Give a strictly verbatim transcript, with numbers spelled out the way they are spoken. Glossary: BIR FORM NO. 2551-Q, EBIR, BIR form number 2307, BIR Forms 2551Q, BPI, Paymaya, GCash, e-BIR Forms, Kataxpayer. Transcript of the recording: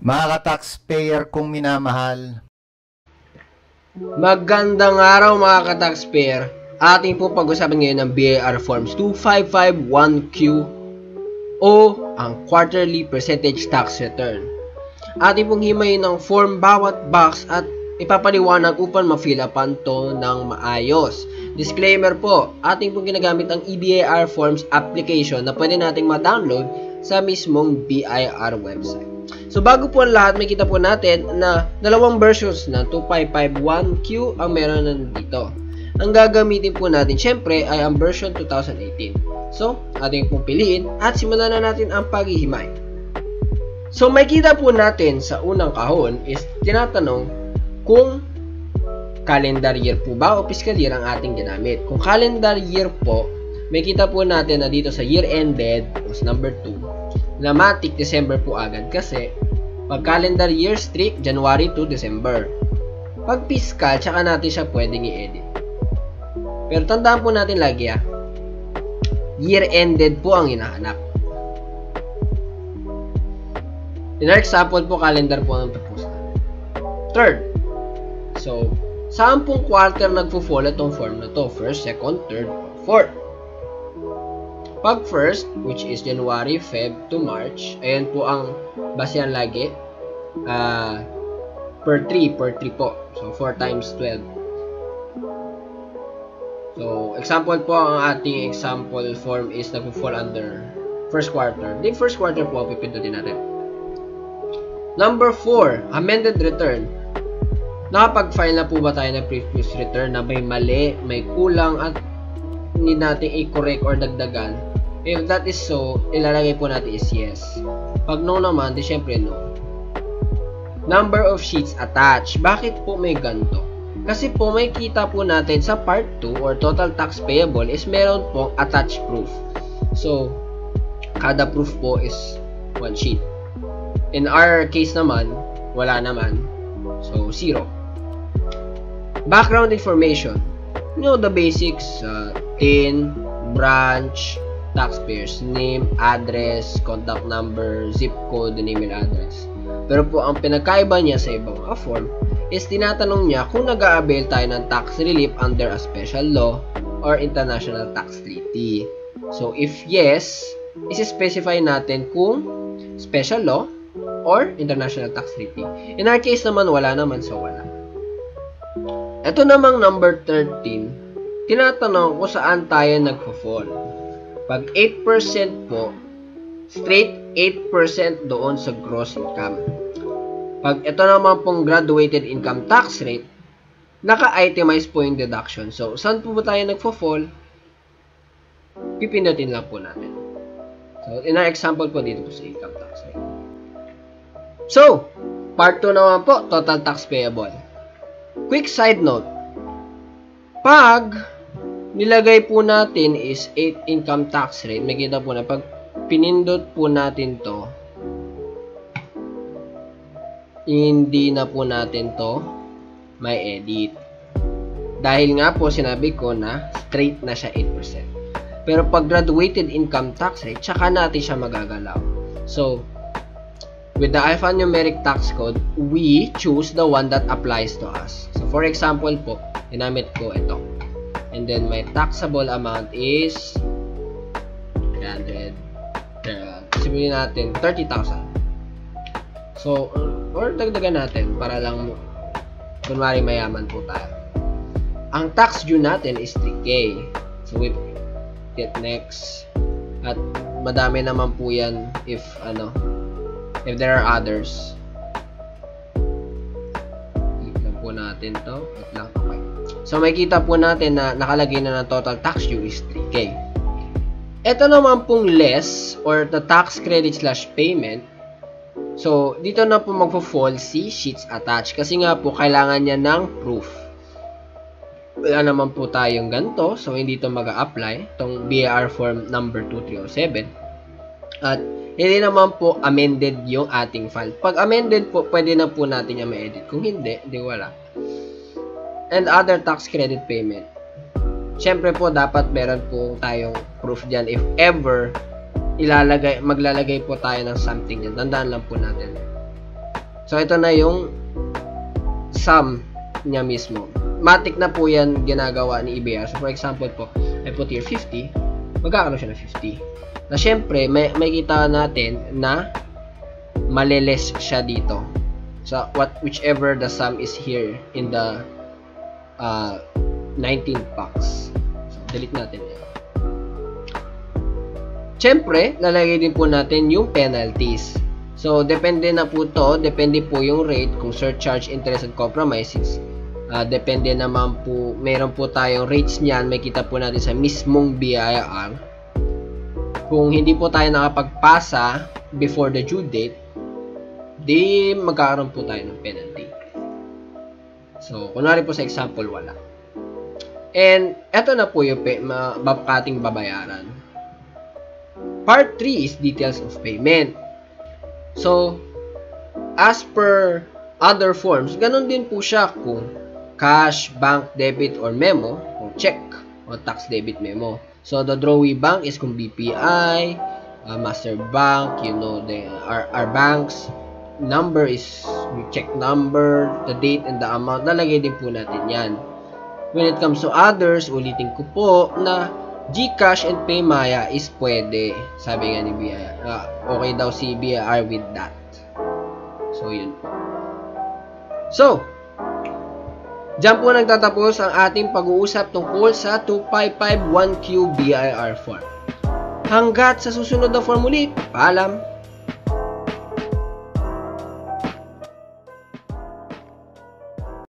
Mga ka-taxpayer kong minamahal, magandang araw mga ka-taxpayer. Ating po pag-usapan ngayon ng B I R Forms two five five one Q o ang Quarterly Percentage Tax Return. Ating pong himayin ng form bawat box at ipapaliwanag upang ma-fill upan to ng maayos. Disclaimer po, ating pong ginagamit ang e-B I R Forms application na pwede nating ma-download sa mismong B I R website. So bago po ang lahat, may kita po natin na dalawang versions ng two five five one Q ang meron na dito. Ang gagamitin po natin syempre ay ang version two thousand eighteen. So ating pong piliin at simulan na natin ang paghihimay. So may kita po natin sa unang kahon is tinatanong kung calendar year po ba o fiscal year ang ating ginamit. Kung calendar year po, may kita po natin na dito sa year ended was number two. Namatic, December po agad kasi pag calendar year strict, January to December. Pag fiscal, tsaka natin siya pwedeng i-edit. Pero tandaan po natin lagi ah, year-ended po ang hinahanap. In our example po, calendar po ang tapos na. Third, so, saan pong quarter nagpo-fall itong form na to? First, second, third, or fourth. Pag first, which is January, Feb to March, ayan po ang basehan lagi. Uh, per three, per three po. So, four times twelve. So, example po, ang ating example form is nagpo-fall under first quarter. Di first quarter po, pipindutin natin. Number four, amended return. Nakapag-file na po ba tayo ng previous return na may mali, may kulang, at need natin i-correct or dagdagan? If that is so, ilalagay po natin is yes. Pag no naman, di syempre no. Number of sheets attached. Bakit po may ganito? Kasi po may kita po natin sa part two or total tax payable is meron pong attached proof. So, kada proof po is one sheet. In our case naman, wala naman. So, zero. Background information. You know the basics, uh, tin, branch, taxpayer's name, address, contact number, zip code, name and address. Pero po ang pinagkaiba niya sa ibang mga form is tinatanong niya kung nag-a-avail tayo ng tax relief under a special law or international tax treaty. So if yes, isi-specify natin kung special law or international tax treaty. In our case naman, wala naman, so wala. Ito namang number thirteen, tinatanong kung saan tayo nagpo-fall. Pag eight percent po, straight eight percent doon sa gross income. Pag ito naman pong graduated income tax rate, naka-itemize po yung deduction. So, saan po ba tayo nagpo-fall? Pipindutin lang po natin. So, in our example po dito po sa income tax rate. So, part two naman po, total tax payable. Quick side note, pag nilagay po natin is eight income tax rate, makita po na pag pinindot po natin to, hindi na po natin to may edit. Dahil nga po sinabi ko na straight na siya eight percent. Pero pag graduated income tax rate, tsaka natin siya magagalaw. So, with the alphanumeric tax code, we choose the one that applies to us. So, for example po, dinamit ko ito. And then, my taxable amount is three hundred. Simulin natin, thirty thousand. So, or dagdagan natin para lang, kunwari mayaman po tayo. Ang tax due natin is three K. So, we hit next. At madami naman po yan if ano, if there are others. Click lang po natin to. Click lang. Okay. So, makita po natin na nakalagay na ng total tax due is three K. Ito naman pong less or the tax credit slash payment. So, dito na po magpo-fall si sheets attached. Kasi nga po, kailangan niya ng proof. Wala naman po tayong ganito. So, hindi ito mag-a-apply. Itong B I R form number two three zero seven. At hindi naman po amended yung ating file. Pag amended po, pwede na po natin yung ma-edit. Kung hindi, di wala. And other tax credit payment. Siyempre po, dapat meron po tayong proof dyan if ever ilalagay, maglalagay po tayo ng something yan. Tandaan lang po natin. So, ito na yung sum niya mismo. Matik na po yan ginagawa ni e-B I R. So, for example po, I put here fifty. Magkakaroon siya na fifty. Na syempre, may, may kita natin na maliles siya dito. So, what, whichever the sum is here in the uh, nineteen packs. So, delete natin yan. Syempre, lalagay din po natin yung penalties. So, depende na po to, depende po yung rate, kung surcharge, interest, and compromises. Uh, depende naman po, meron po tayong rates niyan, may kita po natin sa mismong B I R. Kung hindi po tayo nakapagpasa before the due date, di magkakaroon po tayo ng penalty. So, kunwari po sa example, wala. And, eto na po yung ating babayaran. Part three is details of payment. So, as per other forms, ganun din po siya kung cash, bank, debit, or memo, kung check, o tax debit memo. So, the drawee bank is kung B P I, uh, master bank, you know, the, our, our bank's number is check number, the date, and the amount. Nalagay din po natin yan. When it comes to others, ulitin ko po na GCash and Paymaya is pwede. Sabi nga ni B I R, uh, okay daw si B I R with that. So, yun po. So, diyan po nagtatapos ang ating pag-uusap tungkol sa twenty-five fifty-one Q B I R form. Hanggat sa susunod na form ulit, paalam!